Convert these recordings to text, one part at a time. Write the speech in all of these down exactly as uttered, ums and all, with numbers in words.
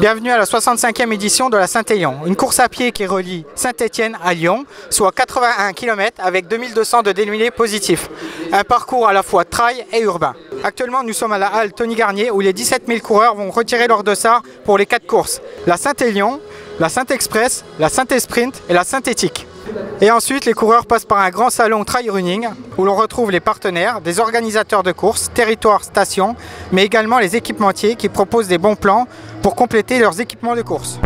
Bienvenue à la soixante-cinquième édition de la SaintéLyon, une course à pied qui relie Saint-Etienne à Lyon, soit quatre-vingt-un kilomètres avec deux mille deux cents de dénivelé positif. Un parcours à la fois trail et urbain. Actuellement, nous sommes à la halle Tony Garnier où les dix-sept mille coureurs vont retirer leur dossard pour les quatre courses. La SaintéLyon, la SaintExpress, la SaintSprint et la SaintEtic. Et ensuite, les coureurs passent par un grand salon trail running où l'on retrouve les partenaires, des organisateurs de courses, territoires, stations, mais également les équipementiers qui proposent des bons plans pour compléter leurs équipements de course.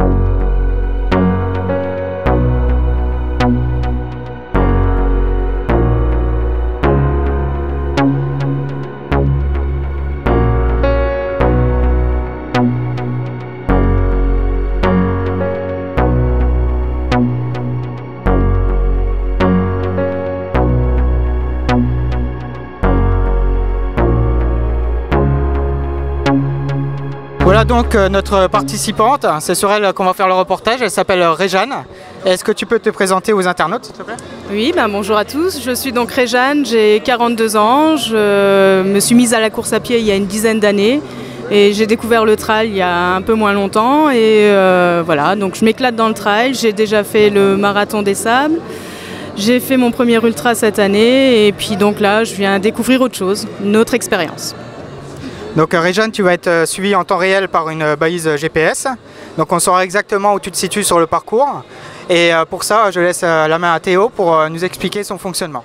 Voilà donc notre participante, c'est sur elle qu'on va faire le reportage, elle s'appelle Réjane. Est-ce que tu peux te présenter aux internautes s'il te plaît? Oui, ben bonjour à tous, je suis donc Réjane, j'ai quarante-deux ans, je me suis mise à la course à pied il y a une dizaine d'années et j'ai découvert le trail il y a un peu moins longtemps et euh, voilà, donc je m'éclate dans le trail, j'ai déjà fait le marathon des sables, j'ai fait mon premier ultra cette année et puis donc là je viens découvrir autre chose, une autre expérience. Donc Réjane, tu vas être suivie en temps réel par une balise G P S, donc on saura exactement où tu te situes sur le parcours. Et pour ça, je laisse la main à Théo pour nous expliquer son fonctionnement.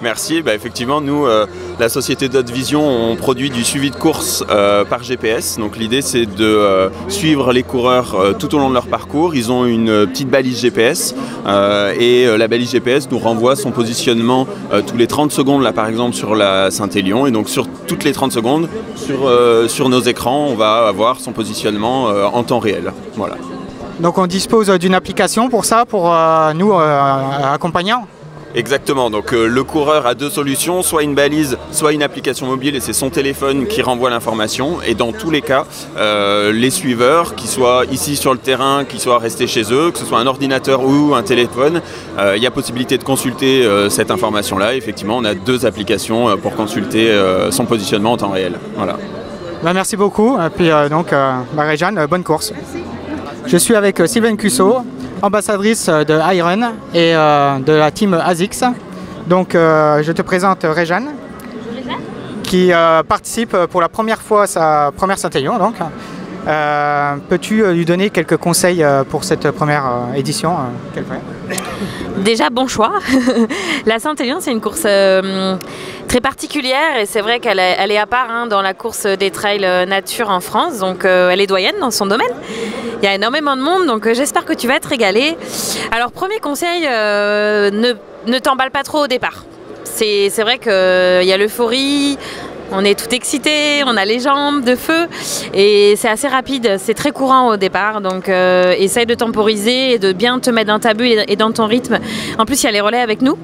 Merci, bah effectivement nous, euh, la société Dot Vision, on produit du suivi de course euh, par G P S, donc l'idée c'est de euh, suivre les coureurs euh, tout au long de leur parcours, ils ont une euh, petite balise G P S euh, et euh, la balise G P S nous renvoie son positionnement euh, tous les trente secondes là par exemple sur la SaintéLyon et donc sur toutes les trente secondes sur, euh, sur nos écrans on va avoir son positionnement euh, en temps réel. Voilà. Donc on dispose d'une application pour ça, pour euh, nous euh, accompagnants? Exactement, donc euh, le coureur a deux solutions, soit une balise, soit une application mobile et c'est son téléphone qui renvoie l'information et dans tous les cas, euh, les suiveurs, qu'ils soient ici sur le terrain, qu'ils soient restés chez eux, que ce soit un ordinateur ou un téléphone, euh, il y a possibilité de consulter euh, cette information-là. Effectivement, on a deux applications euh, pour consulter euh, son positionnement en temps réel. Voilà. Bah, merci beaucoup et puis euh, donc euh, bah, Réjane, euh, bonne course. Merci. Je suis avec euh, Sylvaine Cussot, ambassadrice de I-Run et euh, de la team Asics. Donc euh, je te présente Réjane qui euh, participe pour la première fois à sa première SaintéLyon. Donc, euh, peux-tu lui donner quelques conseils pour cette première euh, édition euh, qu'elle fait ? Déjà bon choix. La SaintéLyon c'est une course euh, très particulière et c'est vrai qu'elle est à part hein, dans la course des trails nature en France. Donc euh, elle est doyenne dans son domaine. Il y a énormément de monde, donc j'espère que tu vas te régaler. Alors, premier conseil, euh, ne, ne t'emballe pas trop au départ. C'est vrai qu'il euh, y a l'euphorie, on est tout excité, on a les jambes de feu, et c'est assez rapide, c'est très courant au départ. Donc, euh, essaye de temporiser et de bien te mettre dans ta bulle et dans ton rythme. En plus, il y a les relais avec nous.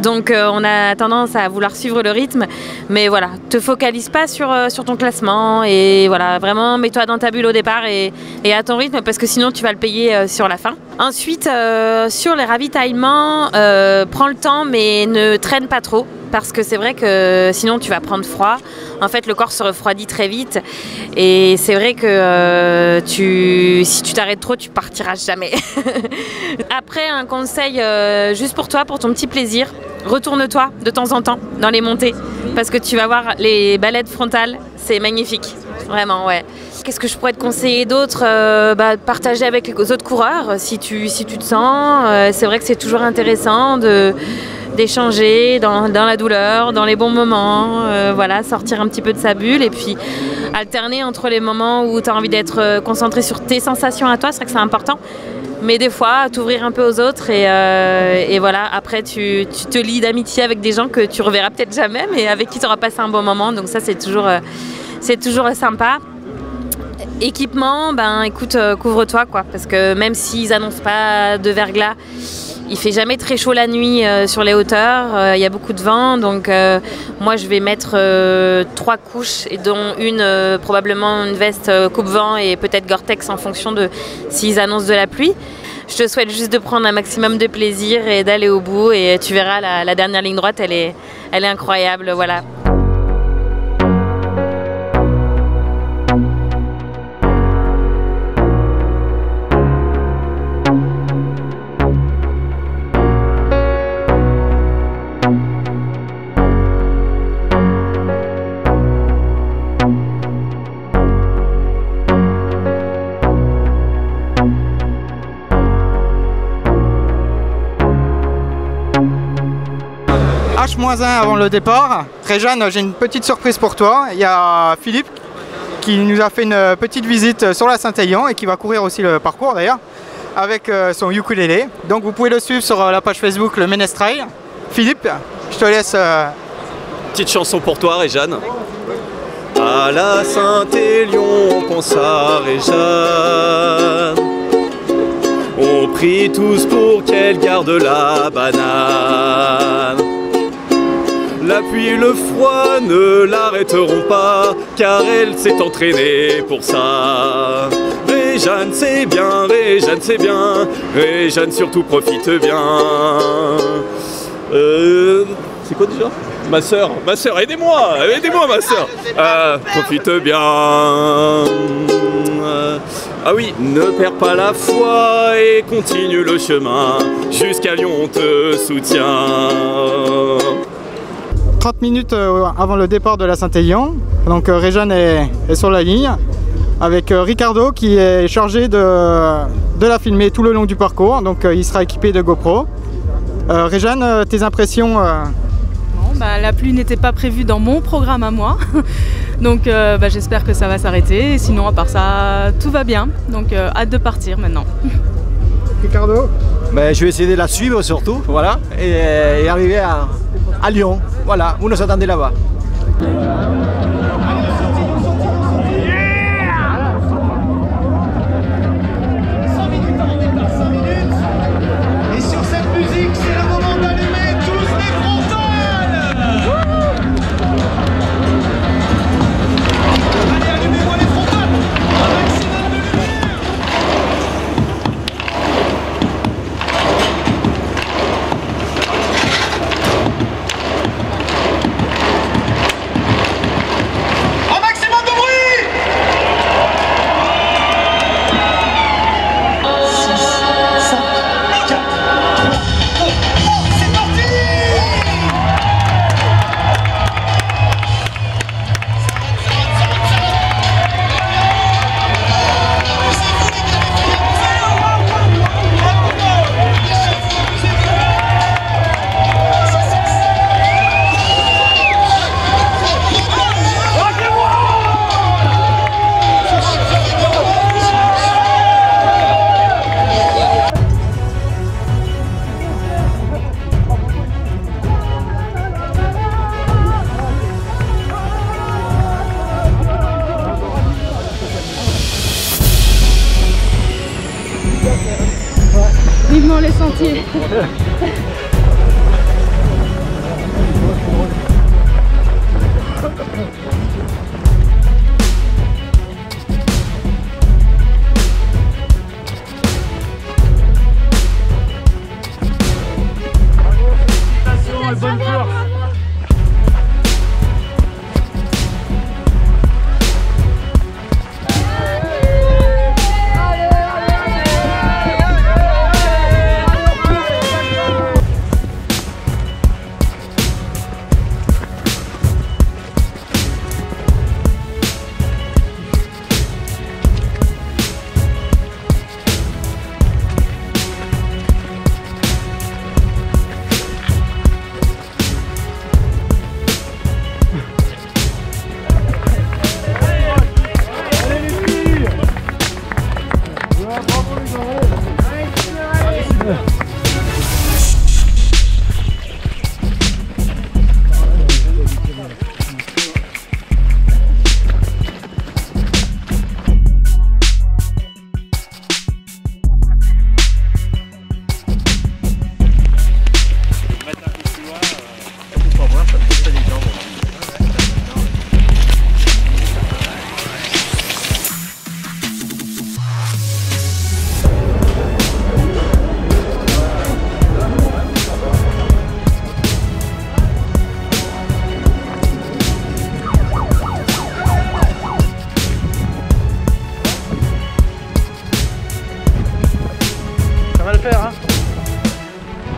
Donc euh, on a tendance à vouloir suivre le rythme, mais voilà, te focalise pas sur, euh, sur ton classement et voilà, vraiment mets-toi dans ta bulle au départ et, et à ton rythme parce que sinon tu vas le payer euh, sur la fin. Ensuite, euh, sur les ravitaillements, euh, prends le temps mais ne traîne pas trop parce que c'est vrai que sinon tu vas prendre froid. En fait, le corps se refroidit très vite et c'est vrai que euh, tu, si tu t'arrêtes trop, tu partiras jamais. Après, un conseil euh, juste pour toi, pour ton petit plaisir, retourne-toi de temps en temps dans les montées parce que tu vas voir les balades frontales, c'est magnifique, vraiment, ouais. Qu'est-ce que je pourrais te conseiller d'autre? euh, bah, Partager avec les autres coureurs si tu, si tu te sens. Euh, c'est vrai que c'est toujours intéressant de... d'échanger dans, dans la douleur, dans les bons moments, euh, voilà, sortir un petit peu de sa bulle et puis alterner entre les moments où tu as envie d'être concentré sur tes sensations à toi, c'est vrai que c'est important, mais des fois t'ouvrir un peu aux autres et, euh, et voilà, après tu, tu te lis d'amitié avec des gens que tu reverras peut-être jamais mais avec qui tu auras passé un bon moment, donc ça c'est toujours, euh, c'est toujours sympa. Équipement, ben écoute, euh, couvre-toi quoi, parce que même s'ils annoncent pas de verglas, il fait jamais très chaud la nuit euh, sur les hauteurs, il euh, y a beaucoup de vent, donc euh, moi je vais mettre euh, trois couches, et dont une euh, probablement une veste euh, coupe-vent et peut-être Gore-Tex en fonction de s'ils annoncent de la pluie. Je te souhaite juste de prendre un maximum de plaisir et d'aller au bout, et tu verras la, la dernière ligne droite, elle est, elle est incroyable, voilà. H moins un avant le départ. Réjane, j'ai une petite surprise pour toi. Il y a Philippe qui nous a fait une petite visite sur la SaintéLyon et qui va courir aussi le parcours d'ailleurs avec son ukulélé. Donc vous pouvez le suivre sur la page Facebook Le Ménestrail. Philippe, je te laisse. Euh... Petite chanson pour toi, Réjane. À la SaintéLyon, on pense à Réjane. On prie tous pour qu'elle garde la banane. La pluie et le froid ne l'arrêteront pas, car elle s'est entraînée pour ça. Réjane c'est bien, Réjane c'est bien, Réjane surtout profite bien. Euh... C'est quoi déjà? Ma sœur, ma sœur, aidez-moi, aidez-moi ma sœur. Euh, profite bien. Euh, ah oui, ne perds pas la foi et continue le chemin. Jusqu'à Lyon, on te soutient. trente minutes avant le départ de la SaintéLyon. Donc Réjane est, est sur la ligne avec Ricardo qui est chargé de, de la filmer tout le long du parcours. Donc il sera équipé de GoPro. Euh, Réjane, tes impressions? euh, Bah, la pluie n'était pas prévue dans mon programme à moi, donc euh, bah, j'espère que ça va s'arrêter, sinon à part ça, tout va bien, donc euh, hâte de partir maintenant. Ricardo ? Bah, je vais essayer de la suivre surtout, voilà, et, et arriver à, à Lyon, voilà, vous nous attendez là-bas.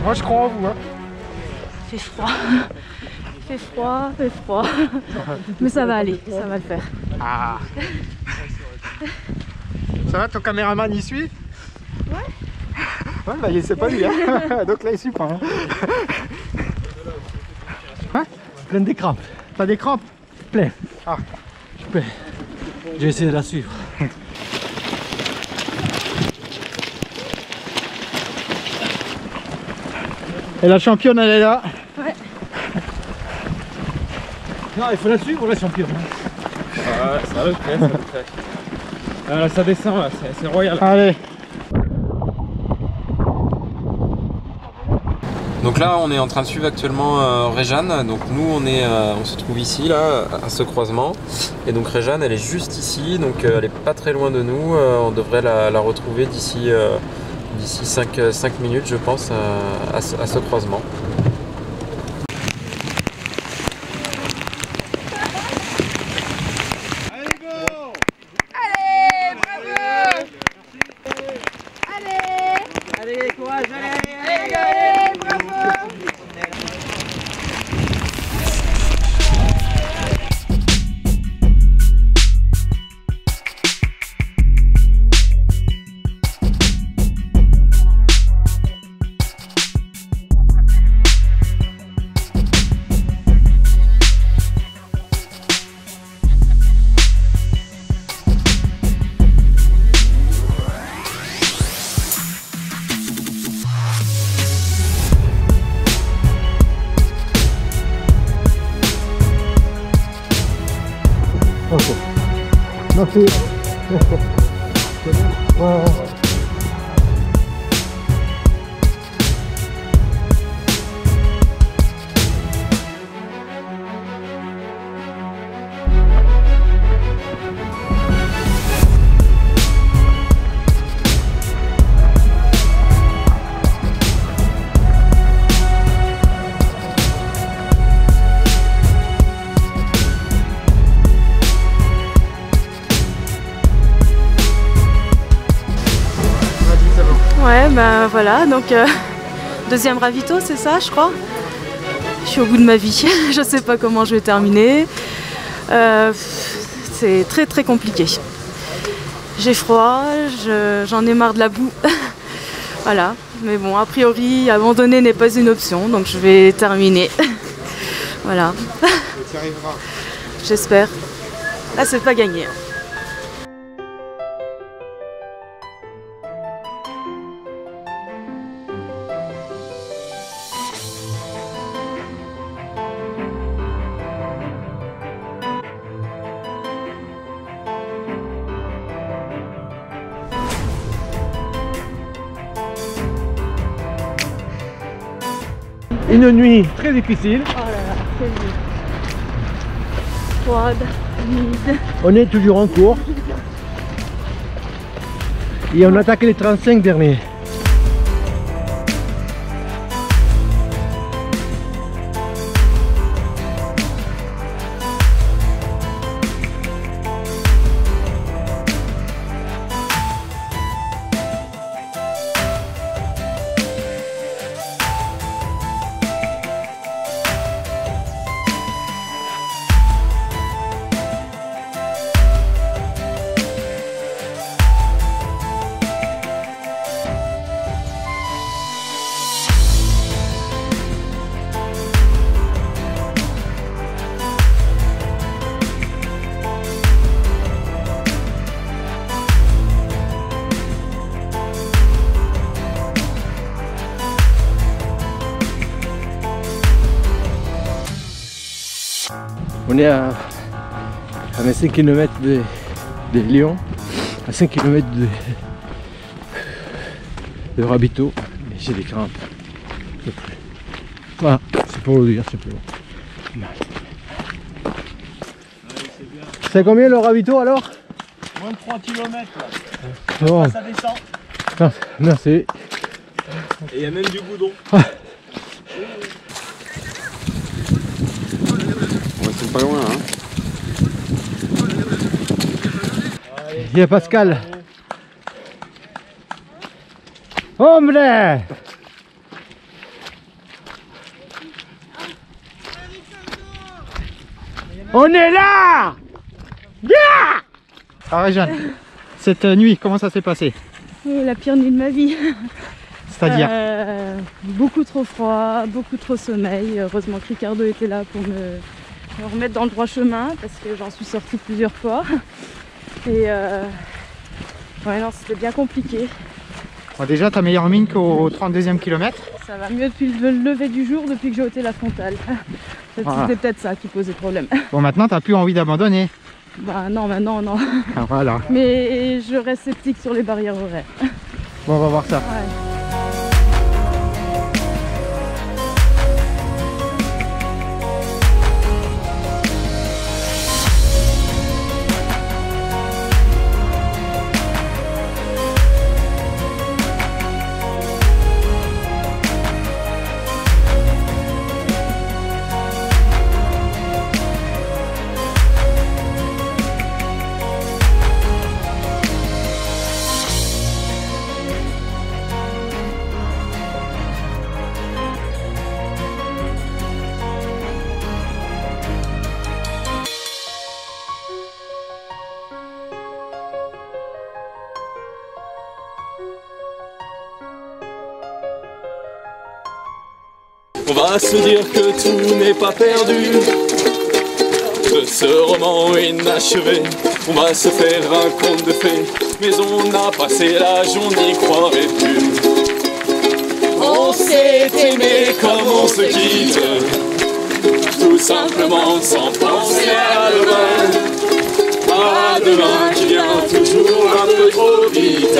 Moi je crois en vous hein. Il fait froid, il fait froid, il fait froid, mais ça va aller, ça va le faire. Ah. Ça va, ton caméraman il suit? Ouais. Ouais bah il sait pas lui hein. Donc là il suit pas hein. Hein? Plein des crampes. T'as des crampes? Plein. Ah. Je peux. J'ai essayé de la suivre. Et la championne, elle est là. Ouais. Non, il faut la suivre ou la championne? Ah ouais, ça va, ça va, ça va. Là, ça descend, là, c'est royal. Allez. Donc là, on est en train de suivre actuellement euh, Réjane. Donc nous, on est, euh, on se trouve ici, là, à ce croisement. Et donc Réjane, elle est juste ici, donc euh, elle est pas très loin de nous. Euh, on devrait la, la retrouver d'ici euh, d'ici cinq minutes, je pense, euh, à, ce, à ce croisement. Merci. Wow. Ben voilà, donc euh, deuxième ravito, c'est ça, je crois. Je suis au bout de ma vie, je sais pas comment je vais terminer. Euh, c'est très très compliqué. J'ai froid, j'en ai marre de la boue. Voilà, mais bon, a priori, abandonner n'est pas une option, donc je vais terminer. Voilà. Tu y arriveras. J'espère. Là, c'est pas gagné. Une nuit très difficile. Oh là là, quelle nuit. Froide, humide. On est toujours en cours. Et on attaque les trente-cinq derniers. On est à, à vingt-cinq kilomètres de, de Lyon, à cinq kilomètres de, de Rabito, mais j'ai des crampes. Voilà, c'est pour le dire, c'est pour le dire. C'est combien le Rabito alors? Moins de trois kilomètres là. C'est bon. Ça descend. Merci. Et il y a même du goudron. Ah. Pas loin, hein. Il y a Pascal. Hombre. On est là. Ah, Réjane, cette nuit, comment ça s'est passé? Oh, la pire nuit de ma vie. C'est-à-dire euh, beaucoup trop froid, beaucoup trop sommeil. Heureusement que Ricardo était là pour me, me remettre dans le droit chemin parce que j'en suis sortie plusieurs fois. Et euh, ouais, non, c'était bien compliqué. Bon, déjà, t'as meilleure mine qu'au trente-deuxième kilomètre. Ça va mieux depuis le lever du jour, depuis que j'ai ôté la frontale. C'était voilà. Peut-être ça qui posait problème. Bon, maintenant, t'as plus envie d'abandonner. Bah non, maintenant, non. Ah, voilà. Mais je reste sceptique sur les barrières horaires. Bon, on va voir ça. Ouais. On va se dire que tout n'est pas perdu. De ce roman inachevé, on va se faire un conte de fées. Mais on a passé l'âge, on n'y croirait plus. On s'est aimé comme on se quitte, tout simplement sans penser à demain. À demain qui vient toujours un peu trop vite,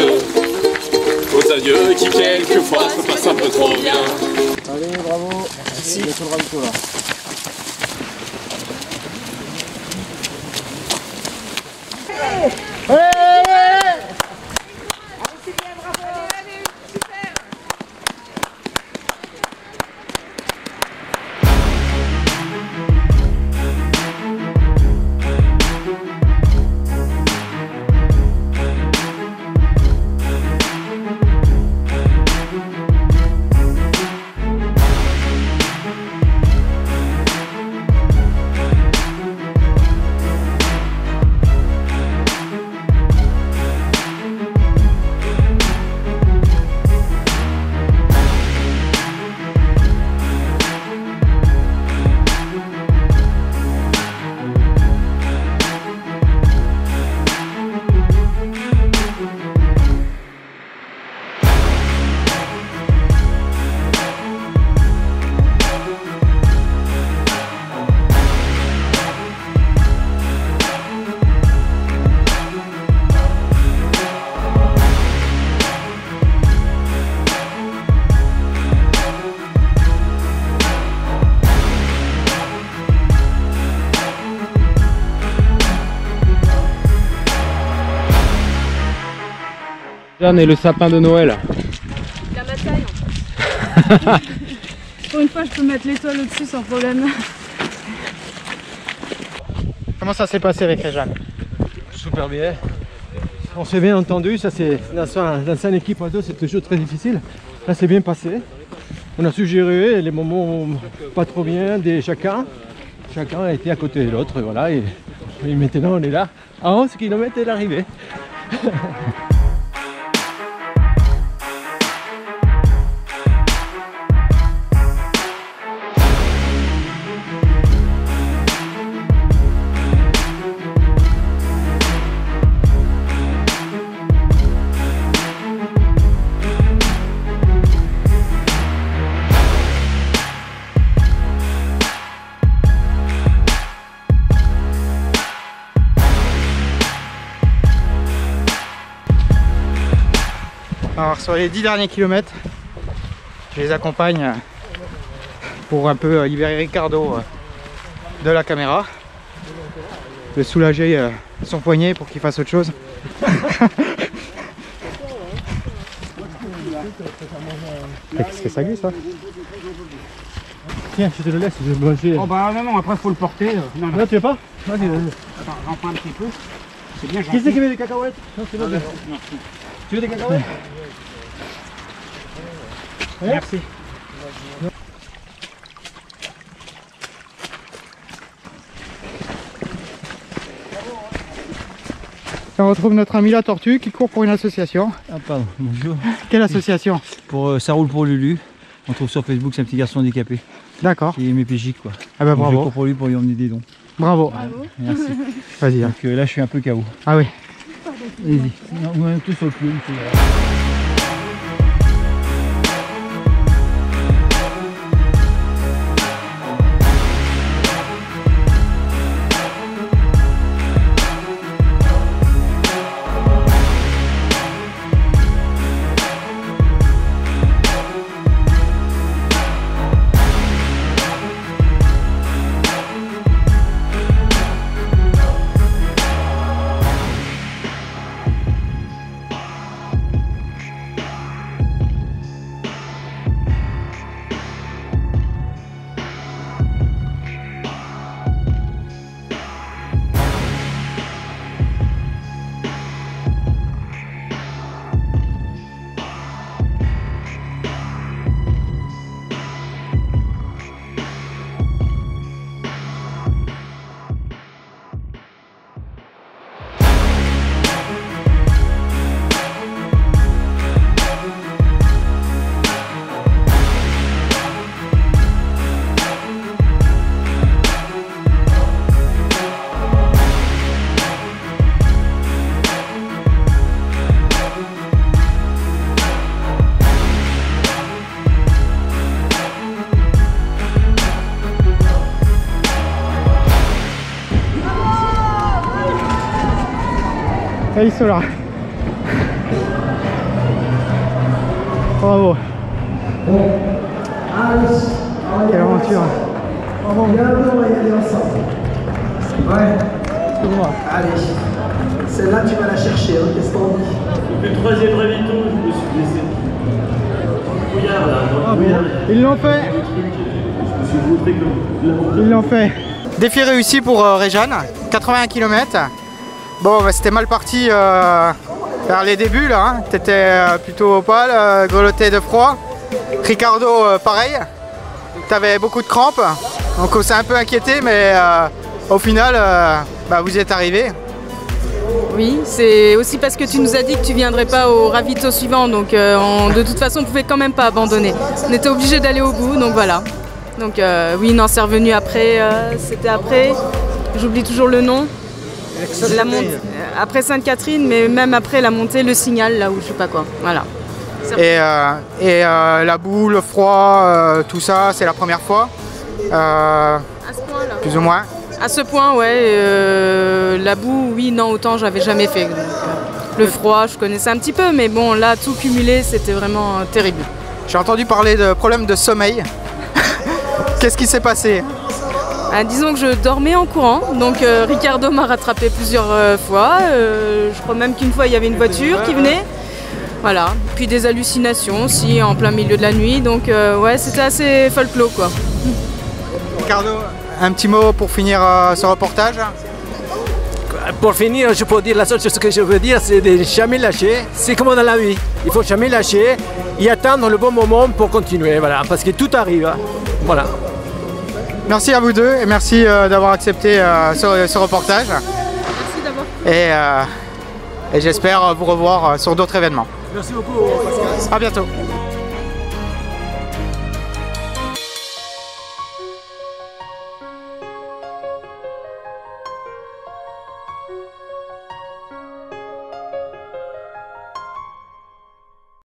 aux adieux qui quelquefois se passent un peu trop bien. Allez, bravo. Merci. Allez, le là. Hey hey allez, c'est bien, bravo. Allez, allez, super. Et le sapin de Noël. La bataille en fait. Pour une fois je peux mettre l'étoile au-dessus sans problème. Comment ça s'est passé avec Réjane? Super bien. On s'est bien entendu, ça c'est dans une équipe à deux c'est toujours très difficile. Là c'est bien passé. On a su gérer les moments pas trop bien des chacun. Chacun a été à côté de l'autre, voilà, et, et maintenant on est là. À onze kilomètres de l'arrivée. Alors sur les dix derniers kilomètres, je les accompagne pour un peu libérer Ricardo de la caméra, de soulager son poignet pour qu'il fasse autre chose. Qu'est-ce que ça glisse là ? Tiens, je te le laisse, je vais manger. Oh bah non, non, après faut le porter. Non, non. Là, tu veux pas ? Vas-y, vas-y. Attends, j'en prends un petit peu. C'est bien gentil. Qui c'est qui met des cacahuètes ? Non, c'est bon. Tu veux des cacahuètes ? Merci. Et on retrouve notre ami la tortue qui court pour une association. Ah pardon, bonjour. Quelle association? Pour euh, ça roule pour Lulu. On trouve sur Facebook, c'est un petit garçon handicapé. D'accord. Qui est mépégique quoi. Ah bah donc, bravo. Je cours pour lui pour lui emmener des dons. Bravo. Voilà, bravo. Merci. Vas-y. Donc euh, là je suis un peu K O. Ah oui. Vas-y. On est tous au plume. Et ils sont là. Bravo. Quelle aventure. On va y aller ensemble. Ouais. Allez. Celle-là, tu vas la chercher. Hein. Qu'est-ce qu'on dit? Depuis le troisième ravito, je me suis blessé. Dans le brouillard, là. Dans le brouillard. Ils l'ont fait. Je me suis vautré comme... Ils l'ont fait. Défi réussi pour euh, Réjane. quatre-vingt-un kilomètres. Bon bah, c'était mal parti euh, vers les débuts là, hein. T'étais euh, plutôt pâle, euh, grelotté de froid. Ricardo euh, pareil, t'avais beaucoup de crampes, donc on s'est un peu inquiété, mais euh, au final euh, bah, vous y êtes arrivés. Oui, c'est aussi parce que tu nous as dit que tu viendrais pas au ravito suivant, donc euh, on, de toute façon on pouvait quand même pas abandonner. On était obligé d'aller au bout, donc voilà. Donc euh, oui, non, c'est revenu après, euh, c'était après, j'oublie toujours le nom. La mont... Après Sainte-Catherine, mais même après la montée, le signal, là où je sais pas quoi. Voilà. Et, euh, et euh, la boue, le froid, euh, tout ça, c'est la première fois. Euh, à ce point là. Plus ou moins. À ce point, ouais. Euh, la boue, oui, non, autant j'avais jamais fait. Donc, euh, le froid, je connaissais un petit peu, mais bon, là, tout cumulé, c'était vraiment euh, terrible. J'ai entendu parler de problèmes de sommeil. Qu'est-ce qui s'est passé ? Ah, disons que je dormais en courant, donc euh, Ricardo m'a rattrapé plusieurs euh, fois. Euh, je crois même qu'une fois il y avait une voiture qui venait. Voilà, puis des hallucinations aussi en plein milieu de la nuit, donc euh, ouais, c'était assez folklore quoi. Ricardo, un petit mot pour finir euh, ce reportage? Pour finir, je peux dire la seule chose que je veux dire, c'est de jamais lâcher. C'est comme dans la vie, il faut jamais lâcher et attendre le bon moment pour continuer, voilà, parce que tout arrive. Hein. Voilà. Merci à vous deux et merci euh, d'avoir accepté euh, ce, ce reportage. Merci d'abord. Et, euh, et j'espère vous revoir euh, sur d'autres événements. Merci beaucoup Pascal. À bientôt.